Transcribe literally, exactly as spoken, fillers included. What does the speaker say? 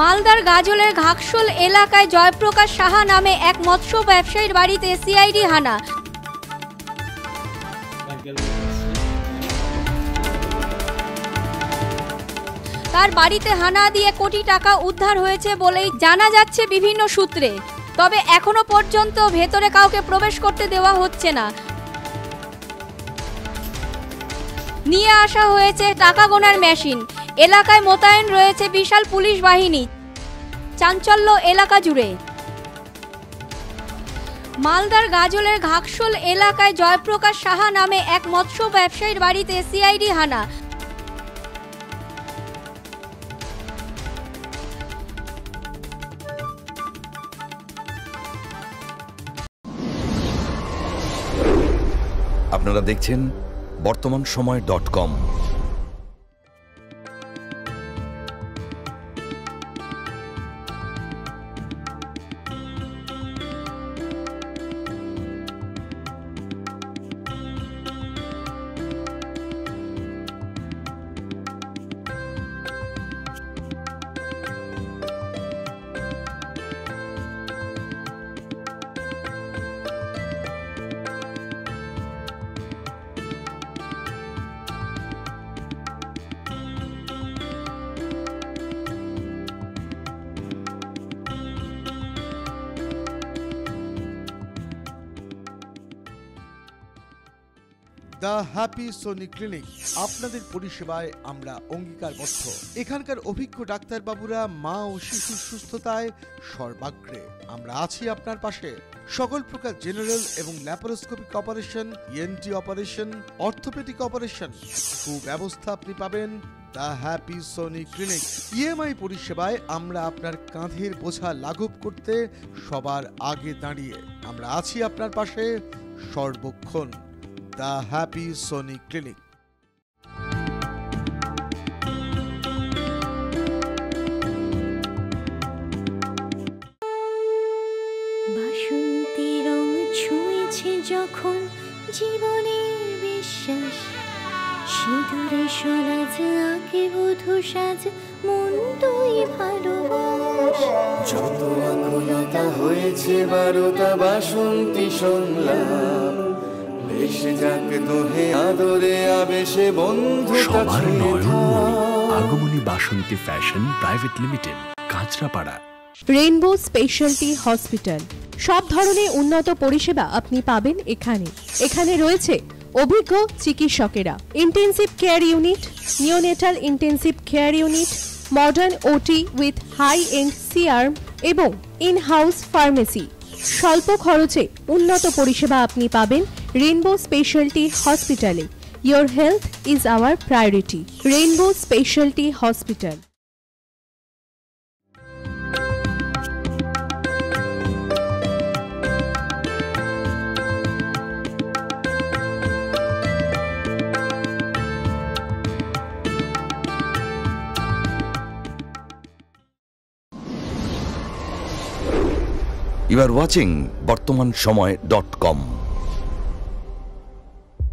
মালদার গাজলের ঘাকশোল এলাকায় জয়প্রকাশ সাহা নামে এক মৎস্য ব্যবসায়ীর বাড়িতে সিআইডি হানা। তার বাড়িতে হানা দিয়ে কোটি টাকা উদ্ধার হয়েছে বলেই জানা যাচ্ছে বিভিন্ন সূত্রে। তবে এখনো পর্যন্ত ভেতরে কাউকে প্রবেশ করতে দেওয়া হচ্ছে না। নিয়ে আসা হয়েছে টাকা গোনার মেশিন। এলাকায় মোতায়েন রয়েছে বিশাল পুলিশ বাহিনী। চাঞ্চল্য এলাকা জুড়ে। মালদার গাজলের ঘাকশোল এলাকায় জয়প্রকাশ সাহা নামে এক মৎস্য ব্যবসায়ীর বাড়িতে সিআইডি হানা। আপনারা দেখছেন বর্তমান সময় dot com. The happy Sonic clinic, আপনাদের পরিষেবায় আমরা অঙ্গীকারবদ্ধ। এখানকার অভিজ্ঞ ডাক্তারবাবুরা মা ও শিশুর সুস্থতায় সর্বাগ্রে। আমরা আছি আপনার পাশে। সকল প্রকার জেনারেল এবং laparoscopic operation, ENT operation, orthopaedic operation সুব্যবস্থা আপনি পাবেন the happy Sonic clinic. EMI পরিষেবায় আমরা আপনার কাঁধের বোঝা লাঘব করতে সবার আগে দাঁড়িয়ে। আমরা আছি আপনার পাশে সর্বক্ষণ। The happy Sonic clinic. বাসন্তী রং ছুঁয়েছে যখন জীবনের বিশ্বাস, সিঁদুরে সরাজ আঁকে বধূ সাজ, মন তুই ভালোবাস। যত আকুলতা হয়েছে বারোটা বাসন্তী সংলাপ, কাঞ্চরাপাড়া রেইনবো স্পেশালিটি হসপিটাল। সব ধরনের উন্নত পরিষেবা আপনি পাবেন এখানে। এখানে রয়েছে অভিজ্ঞ চিকিৎসকেরা, intensive care unit, neonatal intensive care unit, modern OT with high end CRM এবং ইন হাউস ফার্মেসি। স্বল্প খরচে উন্নত পরিষেবা আপনি পাবেন রেইনবো স্পেশালিটি হসপিটালে। Your health is our priority. Rainbow speciality hospital. You are watching বর্তমান সময় ডট কম।